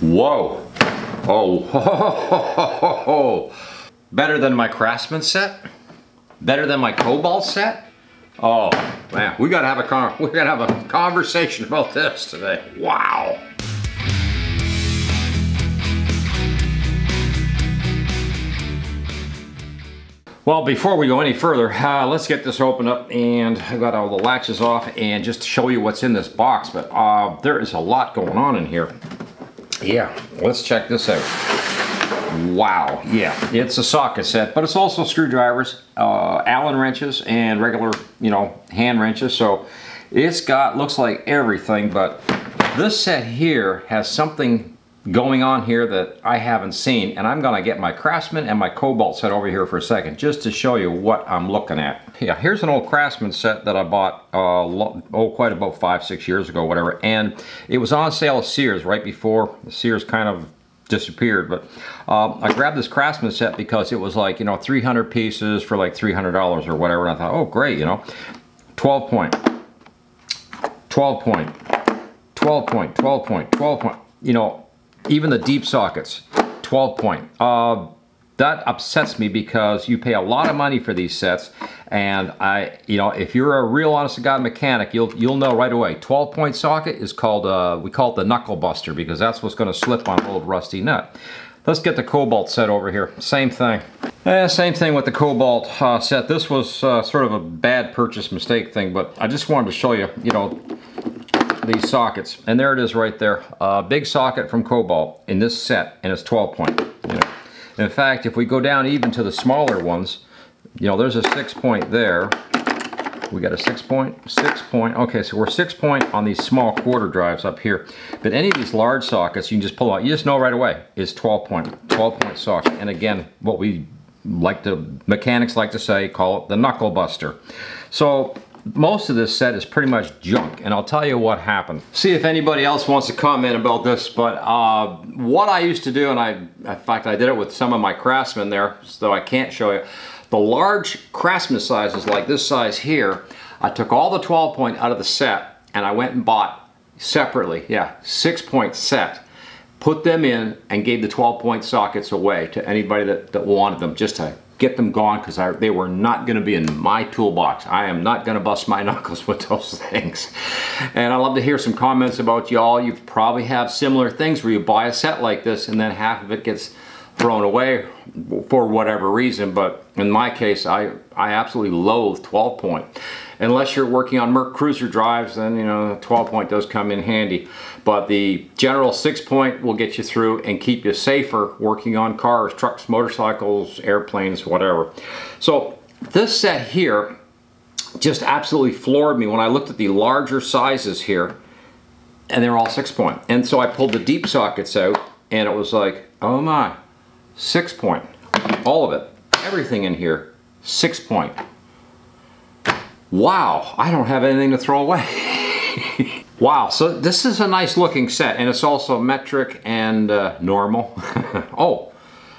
Whoa. Oh, ho, ho, ho, ho, ho. Better than my Craftsman set? Better than my Cobalt set? Oh, man, we gotta have a conversation about this today. Wow. Well, before we go any further, let's get this open up, and I got all the latches off and just show you what's in this box, but there is a lot going on in here. Yeah, let's check this out. Wow, yeah, it's a socket set, but it's also screwdrivers, Allen wrenches, and regular, you know, hand wrenches. So it's got, looks like everything, but this set here has something going on here that I haven't seen, and I'm gonna get my Craftsman and my Cobalt set over here for a second, just to show you what I'm looking at. Yeah, here's an old Craftsman set that I bought, quite about 5-6 years ago, whatever, and it was on sale at Sears right before Sears kind of disappeared, but I grabbed this Craftsman set because it was like, you know, 300 pieces for like $300 or whatever, and I thought, oh great, you know, 12 point, 12 point, 12 point, 12 point, 12 point, you know, even the deep sockets, 12 point. That upsets me because you pay a lot of money for these sets, and I, you know, if you're a real honest to God mechanic, you'll know right away. 12 point socket is called, we call it the knuckle buster, because that's what's gonna slip on an old rusty nut. Let's get the Cobalt set over here, same thing. Same thing with the Cobalt set. This was sort of a bad purchase mistake thing, but I just wanted to show you, you know, these sockets, and there it is right there. Big socket from Cobalt in this set, and it's 12 point. You know. In fact, if we go down even to the smaller ones, you know, there's a 6 point there. We got a 6 point, 6 point. Okay, so we're 6 point on these small quarter drives up here. But any of these large sockets, you can just pull out. You just know right away it's 12 point, 12 point socket. And again, what we like to, mechanics like to say, call it the knuckle buster. So most of this set is pretty much junk, and I'll tell you what happened. See if anybody else wants to comment about this, but what I used to do, and in fact I did it with some of my Craftsman there, so I can't show you. The large Craftsman sizes, like this size here, I took all the 12 point out of the set, and I went and bought separately, yeah, 6 point set. Put them in and gave the 12 point sockets away to anybody that wanted them, just to get them gone, because they were not going to be in my toolbox. I am not going to bust my knuckles with those things. And I'd love to hear some comments about y'all. You probably have similar things where you buy a set like this and then half of it gets thrown away for whatever reason. But in my case, I absolutely loathe 12 point. Unless you're working on Mercruiser drives, then you know 12 point does come in handy. But the general 6 point will get you through and keep you safer working on cars, trucks, motorcycles, airplanes, whatever. So this set here just absolutely floored me when I looked at the larger sizes here, and they're all 6 point. And so I pulled the deep sockets out, and it was like, oh my, 6 point. All of it, everything in here, 6 point. Wow, I don't have anything to throw away. Wow, so this is a nice looking set, and it's also metric and normal. Oh,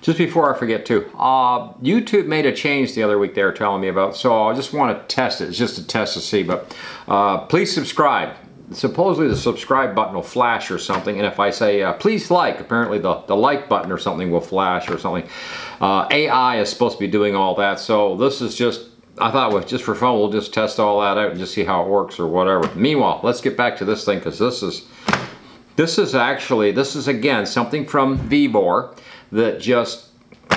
just before I forget too, YouTube made a change the other week they were telling me about, so I just want to test it. It's just a test to see, but please subscribe. Supposedly the subscribe button will flash or something, and if I say please like, apparently the like button or something will flash or something. AI is supposed to be doing all that, so this is just, I thought, well, just for fun, we'll just test all that out and just see how it works or whatever. Meanwhile, let's get back to this thing, because this is again something from Vevor that just,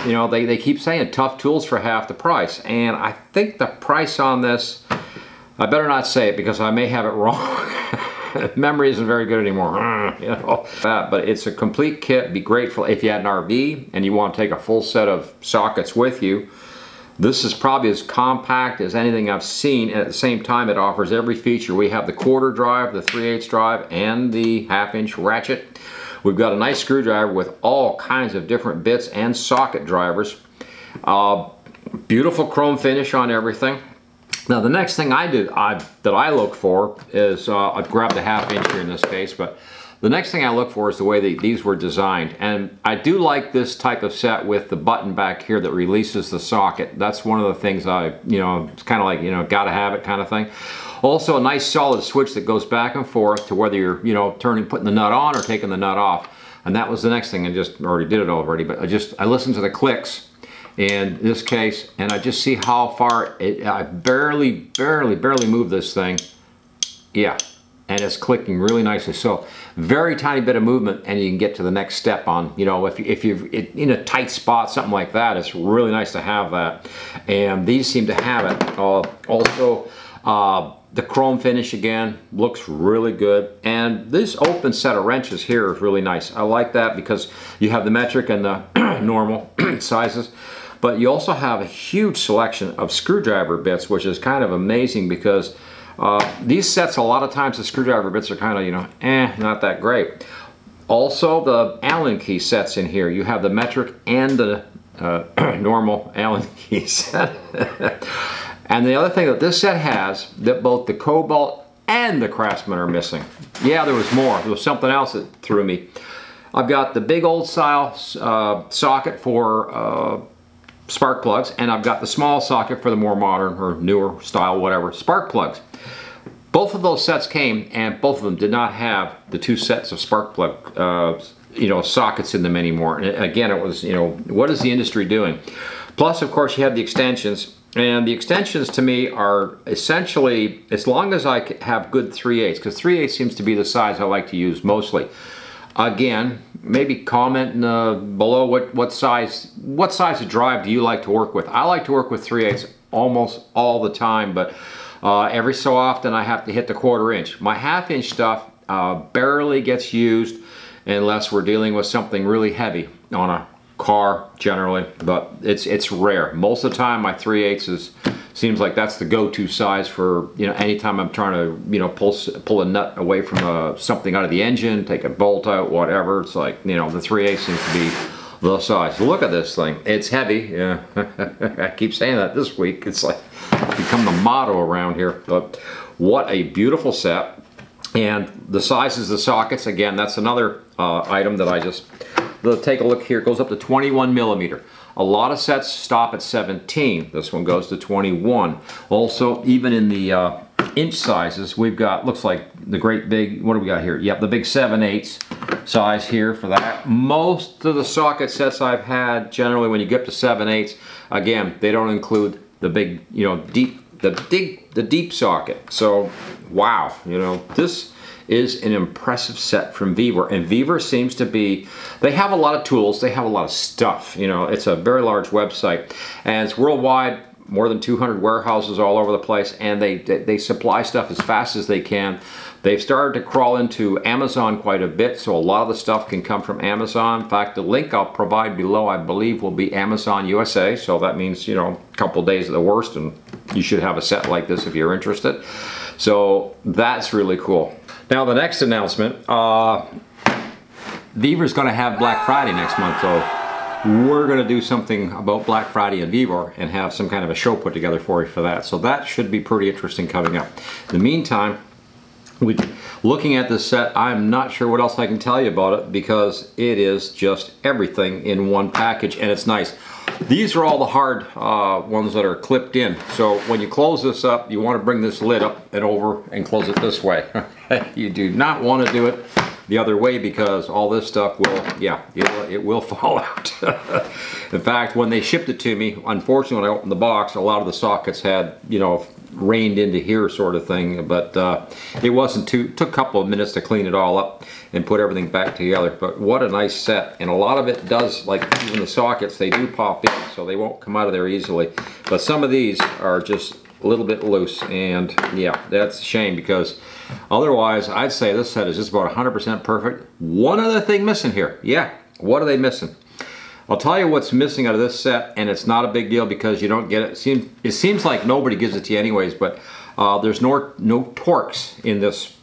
you know, they keep saying tough tools for half the price, and I think the price on this, I better not say it because I may have it wrong. Memory isn't very good anymore, you know. But it's a complete kit. Be grateful if you had an RV and you want to take a full set of sockets with you. This is probably as compact as anything I've seen, and at the same time it offers every feature. We have the quarter drive, the 3/8 drive, and the half-inch ratchet. We've got a nice screwdriver with all kinds of different bits and socket drivers. Beautiful chrome finish on everything. Now the next thing that I look for is, I've grabbed a half-inch here in this case, but the next thing I look for is the way that these were designed. And I do like this type of set with the button back here that releases the socket. That's one of the things I, you know, it's kind of like, you know, gotta have it kind of thing. Also a nice solid switch that goes back and forth to whether you're, you know, putting the nut on or taking the nut off. And that was the next thing. I just already did it already, but I listened to the clicks in this case, and I just see how far it, I barely moved this thing. Yeah, and it's clicking really nicely. So very tiny bit of movement and you can get to the next step on, you know, if you're in a tight spot, something like that, it's really nice to have that. And these seem to have it. Also, the chrome finish again looks really good. And this open set of wrenches here is really nice. I like that because you have the metric and the normal sizes. But you also have a huge selection of screwdriver bits, which is kind of amazing because these sets, a lot of times the screwdriver bits are kind of, you know, not that great. Also, the Allen key sets in here. You have the metric and the normal Allen key set. And the other thing that this set has that both the Cobalt and the Craftsman are missing. Yeah, there was more. There was something else that threw me. I've got the big old style socket for spark plugs, and I've got the small socket for the more modern or newer style, whatever, spark plugs. Both of those sets came, and both of them did not have the two sets of spark plug, sockets in them anymore. And again, it was, you know, what is the industry doing? Plus, of course, you have the extensions, and the extensions to me are essentially, as long as I have good 3/8, because 3/8 seems to be the size I like to use mostly. Again, maybe comment below what size of drive do you like to work with. I like to work with 3/8 almost all the time, but every so often I have to hit the 1/4 inch. My 1/2 inch stuff barely gets used unless we're dealing with something really heavy on a car generally, but it's rare. Most of the time my 3/8 seems like that's the go-to size for, you know, anytime I'm trying to, you know, pull a nut away from something out of the engine, take a bolt out, whatever. It's like, you know, the 3/8 seems to be the size. Look at this thing. It's heavy. Yeah. I keep saying that this week. It's like become the motto around here. But what a beautiful set. And the sizes of the sockets, again, that's another item that I just... Let's take a look here. It goes up to 21 millimeter. A lot of sets stop at 17. This one goes to 21. Also, even in the inch sizes, we've got, looks like the great big, what do we got here? Yep, the big 7/8 size here for that. Most of the socket sets I've had, generally when you get to 7/8, again, they don't include the big, you know, deep socket. So, wow, you know, this is an impressive set from Vevor. And Vevor seems to be, they have a lot of tools, they have a lot of stuff. You know, it's a very large website and it's worldwide, more than 200 warehouses all over the place, and they supply stuff as fast as they can. They've started to crawl into Amazon quite a bit, so a lot of the stuff can come from Amazon. In fact, the link I'll provide below, I believe, will be Amazon USA, so that means, you know, a couple days at the worst, and you should have a set like this if you're interested. So that's really cool. Now the next announcement, Vevor's gonna have Black Friday next month, so we're gonna do something about Black Friday and Vevor and have some kind of a show put together for you for that. So that should be pretty interesting coming up. In the meantime, looking at this set, I'm not sure what else I can tell you about it because it is just everything in one package and it's nice. These are all the hard ones that are clipped in. So when you close this up, you want to bring this lid up and over and close it this way. You do not want to do it the other way because all this stuff will, yeah, it will fall out. In fact, when they shipped it to me, unfortunately, when I opened the box, a lot of the sockets had, you know, rained into here sort of thing, but it wasn't too, took a couple of minutes to clean it all up and put everything back together. But what a nice set, and a lot of it does, like even the sockets, they do pop in, so they won't come out of there easily. But some of these are just a little bit loose, and yeah, that's a shame because otherwise I'd say this set is just about 100% perfect. One other thing missing here. Yeah, what are they missing? I'll tell you what's missing out of this set, and it's not a big deal because you don't get it. It seems like nobody gives it to you anyways, but there's no Torx in this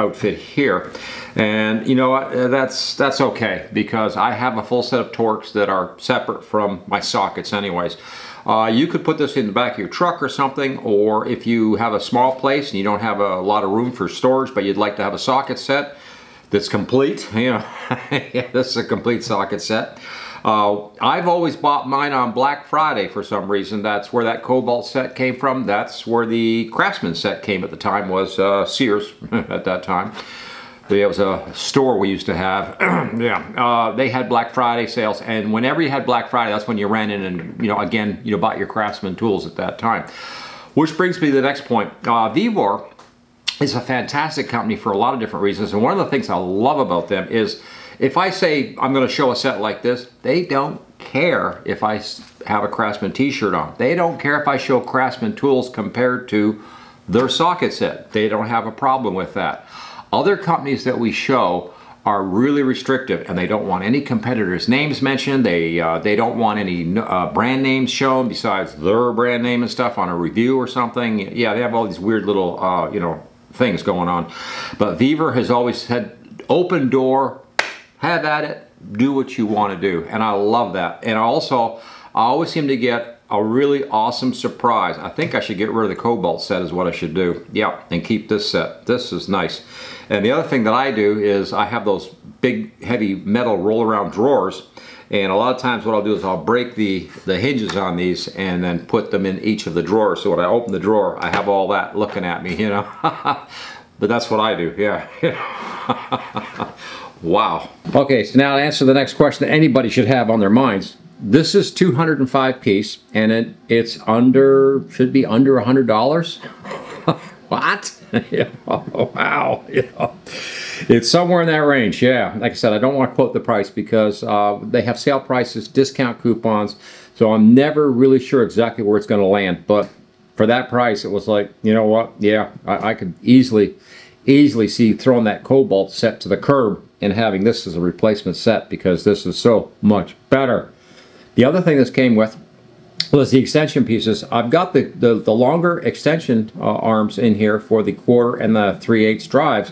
outfit here. And you know, that's okay because I have a full set of Torx that are separate from my sockets anyways. You could put this in the back of your truck or something, or if you have a small place and you don't have a lot of room for storage, but you'd like to have a socket set that's complete, you know, yeah, this is a complete socket set. I've always bought mine on Black Friday for some reason. That's where that Cobalt set came from. That's where the Craftsman set came at the time, was Sears at that time. It was a store we used to have. They had Black Friday sales, and whenever you had Black Friday, that's when you ran in and, again, bought your Craftsman tools at that time. Which brings me to the next point. Vevor is a fantastic company for a lot of different reasons, and one of the things I love about them is if I say I'm going to show a set like this, they don't care if I have a Craftsman t-shirt on. They don't care if I show Craftsman tools compared to their socket set. They don't have a problem with that. Other companies that we show are really restrictive, and they don't want any competitors' names mentioned. They don't want any brand names shown besides their brand name and stuff on a review or something. Yeah, they have all these weird little things going on. But Vevor has always said, open door, have at it, do what you want to do, and I love that. And also, I always seem to get a really awesome surprise. I think I should get rid of the Cobalt set is what I should do. Yeah, and keep this set. This is nice. And the other thing that I do is I have those big heavy metal roll around drawers, and a lot of times what I'll do is I'll break the hinges on these and then put them in each of the drawers, so when I open the drawer I have all that looking at me, But that's what I do, yeah. Wow. Okay, so now to answer the next question that anybody should have on their minds. This is 205 piece, and it's under, should be under $100. What? Yeah. Oh, wow. Yeah. It's somewhere in that range, yeah. Like I said, I don't want to quote the price because they have sale prices, discount coupons, so I'm never really sure exactly where it's going to land. But for that price, it was like, you know what? Yeah, I could easily see throwing that Cobalt set to the curb and having this as a replacement set, because this is so much better. The other thing this came with was the extension pieces. I've got the longer extension arms in here for the quarter and the 3/8 drives,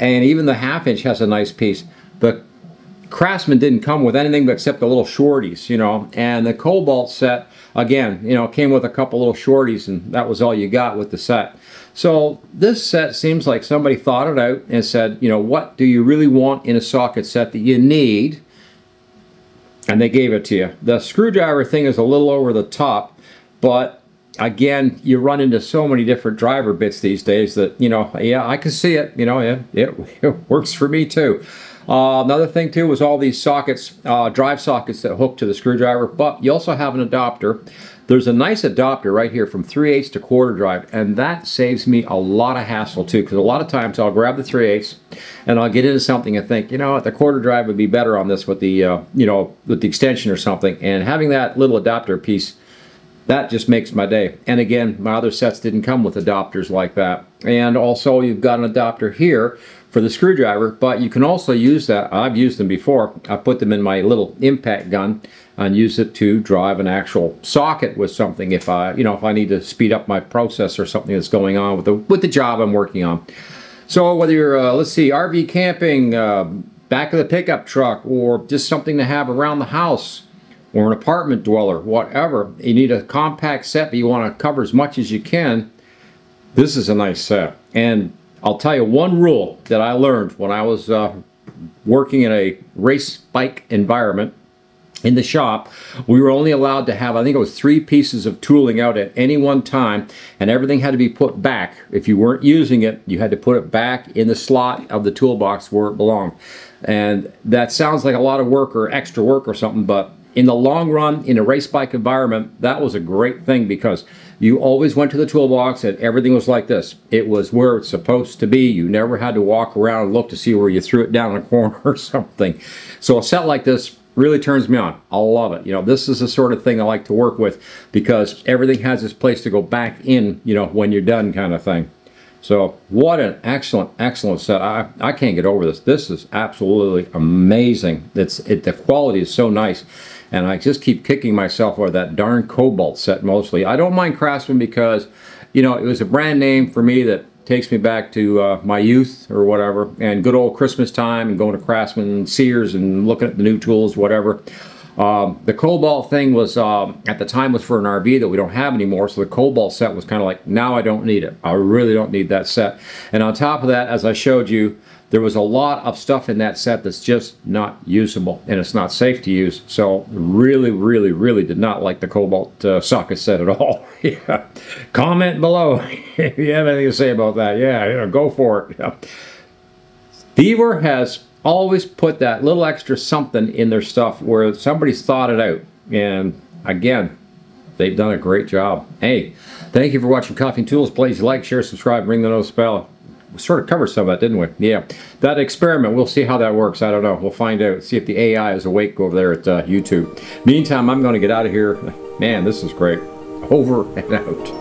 and even the 1/2 inch has a nice piece. The Craftsman didn't come with anything except the little shorties, and the Cobalt set, again, came with a couple little shorties, and that was all you got with the set. So this set seems like somebody thought it out and said, what do you really want in a socket set that you need? And they gave it to you. The screwdriver thing is a little over the top, but again, you run into so many different driver bits these days that, yeah, I can see it. It works for me too. Another thing too was all these sockets, drive sockets that hook to the screwdriver, but you also have an adapter. There's a nice adapter right here from 3/8 to quarter drive, and that saves me a lot of hassle too, because a lot of times I'll grab the 3/8 and I'll get into something and think, the quarter drive would be better on this with the, with the extension or something, and having that little adapter piece, that just makes my day. And again, my other sets didn't come with adapters like that. And also you've got an adapter here for the screwdriver, but you can also use that. I've used them before. I put them in my little impact gun and use it to drive an actual socket with something if I, if I need to speed up my process or something that's going on with the job I'm working on. So whether you're, let's see, RV camping, back of the pickup truck, or just something to have around the house, or an apartment dweller, whatever, you need a compact set but you want to cover as much as you can, this is a nice set. And I'll tell you one rule that I learned when I was working in a race bike environment in the shop. We were only allowed to have, I think it was 3 pieces of tooling out at any one time, and everything had to be put back. If you weren't using it, you had to put it back in the slot of the toolbox where it belonged. And that sounds like a lot of work or extra work or something, but in the long run, in a race bike environment, that was a great thing, because you always went to the toolbox and everything was like this. It was where it's supposed to be. You never had to walk around and look to see where you threw it down in a corner or something. So a set like this really turns me on. I love it. This is the sort of thing I like to work with, because everything has its place to go back in, when you're done, kind of thing. So what an excellent, excellent set. I can't get over this. This is absolutely amazing. The quality is so nice. And I just keep kicking myself over that darn Cobalt set mostly. I don't mind Craftsman because, it was a brand name for me that takes me back to my youth or whatever, and good old Christmas time and going to Craftsman and Sears and looking at the new tools, whatever. The Cobalt thing was, at the time, was for an RV that we don't have anymore, so the Cobalt set was kind of like, now I don't need it. I really don't need that set. And on top of that, as I showed you, There was a lot of stuff in that set that's just not usable, and it's not safe to use. So really, really, really did not like the Cobalt socket set at all. Yeah. Comment below if you have anything to say about that. Yeah, you know, go for it. Yeah. Vevor has always put that little extra something in their stuff where somebody's thought it out. And again, they've done a great job. Hey, thank you for watching Coffee and Tools. Please like, share, subscribe, ring the notice bell. We sort of covered some of that, didn't we? Yeah. That experiment, we'll see how that works. I don't know. We'll find out. See if the AI is awake over there at YouTube. Meantime, I'm going to get out of here. Man, this is great. Over and out.